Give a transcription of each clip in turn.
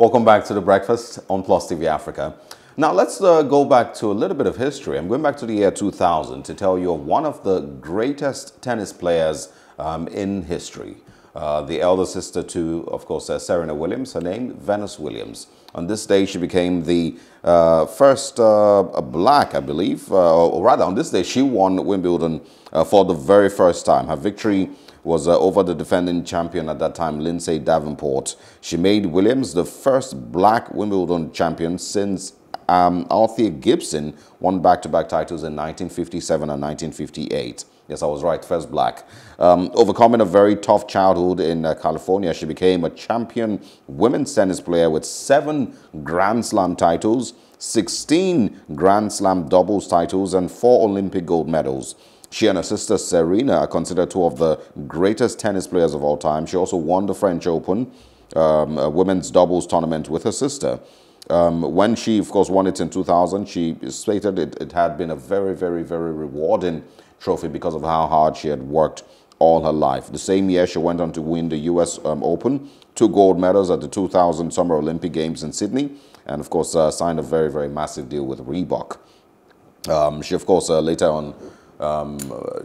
Welcome back to The Breakfast on Plus TV Africa. Now let's go back to a little bit of history. I'm going back to the year 2000 to tell you of one of the greatest tennis players in history. The elder sister to, of course, Serena Williams, her name, Venus Williams. On this day, she became the first black, I believe, or rather on this day, she won Wimbledon for the very first time. Her victory was over the defending champion at that time, Lindsay Davenport. She made Williams the first black Wimbledon champion since Althea Gibson won back-to-back titles in 1957 and 1958. Yes, I was right, first black. Overcoming a very tough childhood in California, she became a champion women's tennis player with 7 Grand Slam titles, 16 Grand Slam doubles titles, and 4 Olympic gold medals. She and her sister Serena are considered two of the greatest tennis players of all time. She also won the French Open, a women's doubles tournament with her sister. When she, of course, won it in 2000, she stated it had been a very, very, very rewarding trophy because of how hard she had worked all her life. The same year, she went on to win the U.S. Open, 2 gold medals at the 2000 Summer Olympic Games in Sydney, and, of course, signed a very, very massive deal with Reebok. She, of course, later on,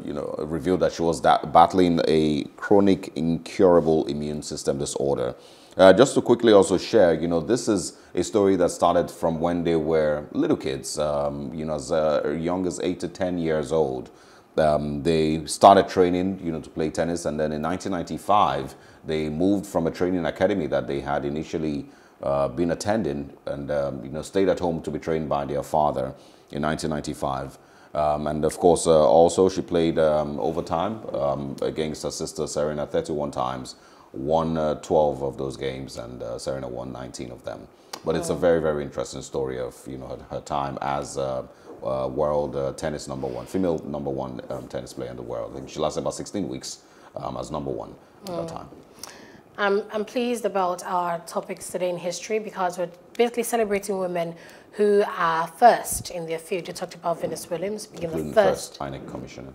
you know, revealed that she was battling a chronic, incurable immune system disorder. Just to quickly also share, you know, this is a story that started from when they were little kids, you know, as young as 8 to 10 years old. They started training, you know, to play tennis, and then in 1995, they moved from a training academy that they had initially been attending and, you know, stayed at home to be trained by their father in 1995. And of course, also she played overtime against her sister Serena 31 times, won 12 of those games, and Serena won 19 of them. But it's a very, very interesting story of, you know, her time as world tennis #1, female #1 tennis player in the world. I think she lasted about 16 weeks as #1 at that time. I'm pleased about our topics today in history because we're basically celebrating women who are first in their field. You talked about Venus Williams being the first INEC commissioner.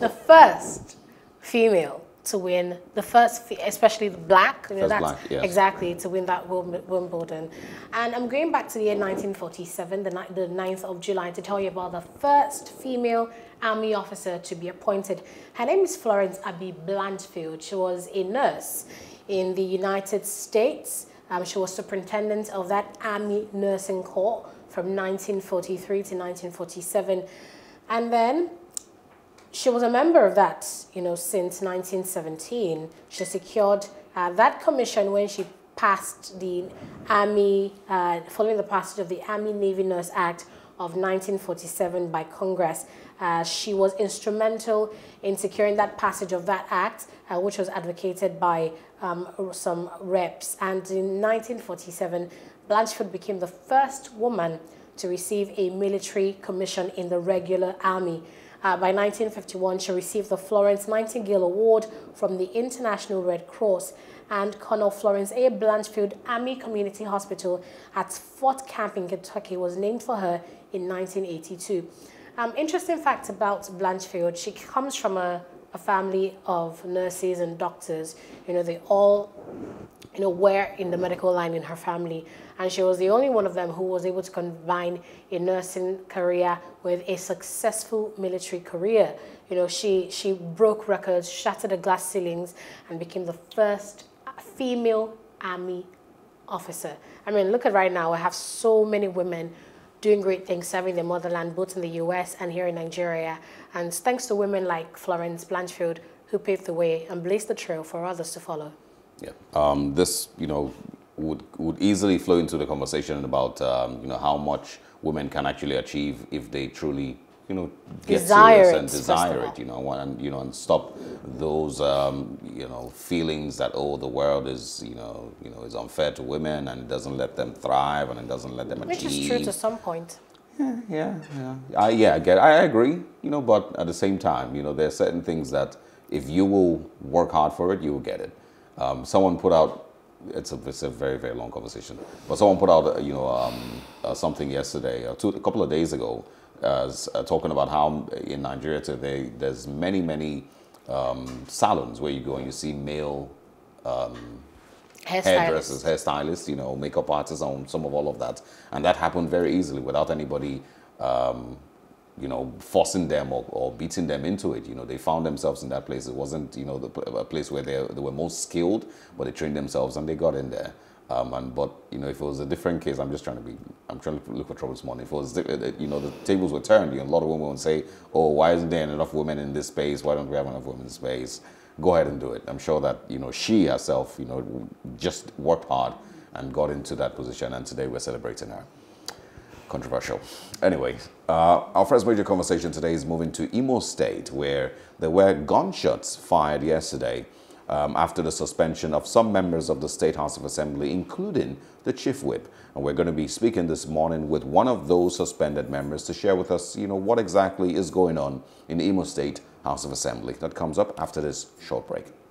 The first female to win, the first, especially the black, you know, that's black, yes. Exactly, to win that Wimbledon. And I'm going back to the year 1947, the 9th of July, to tell you about the first female army officer to be appointed. Her name is Florence Aby Blanchfield. She was a nurse in the United States. She was superintendent of that Army Nursing Corps from 1943 to 1947. And then she was a member of that, you know, since 1917. She secured that commission when she passed the Army, following the passage of the Army Navy Nurse Act of 1947 by Congress. She was instrumental in securing that passage of that act, which was advocated by some reps. And in 1947, Blanchfield became the first woman to receive a military commission in the regular army. By 1951, she received the Florence Nightingale Award from the International Red Cross, and Colonel Florence A. Blanchfield Army Community Hospital at Fort Campbell in Kentucky was named for her in 1982. Interesting fact about Blanchfield, she comes from a family of nurses and doctors. You know, they all, you know, were in the medical line in her family, and she was the only one of them who was able to combine a nursing career with a successful military career. You know, she broke records, shattered the glass ceilings, and became the first female army officer. I mean, look at right now, I have so many women doing great things, serving their motherland, both in the US and here in Nigeria. And thanks to women like Florence Blanchfield, who paved the way and blazed the trail for others to follow. Yeah, this, you know, would easily flow into the conversation about, you know, how much women can actually achieve if they truly, you know, get serious and desire it, you know, and, you know, and stop those, you know, feelings that, oh, the world is, you know, is unfair to women and it doesn't let them thrive and it doesn't let them achieve. Which is true to some point. Yeah, yeah, yeah. I agree, you know, but at the same time, you know, there are certain things that if you will work hard for it, you will get it. Someone put out, it's a very, very long conversation, but someone put out, you know, something yesterday, a couple of days ago, talking about how in Nigeria today, there's many, many salons where you go and you see male hairdressers, hairstylists, you know, makeup artists, and some of all of that. And that happened very easily without anybody, you know, forcing them or beating them into it. You know, they found themselves in that place. It wasn't, you know, a place where they were most skilled, but they trained themselves and they got in there. But you know, if it was a different case, I'm trying to look for trouble this morning. If it was, you know, the tables were turned. You know, a lot of women would say, "Oh, why isn't there enough women in this space? Why don't we have enough women in this space?" Go ahead and do it. I'm sure that, you know, she herself, you know, just worked hard and got into that position. And today we're celebrating her. Controversial. Anyway, our first major conversation today is moving to Imo State, where there were gunshots fired yesterday after the suspension of some members of the State House of Assembly, including the Chief Whip. And we're going to be speaking this morning with one of those suspended members to share with us, you know, what exactly is going on in the Imo State House of Assembly. That comes up after this short break.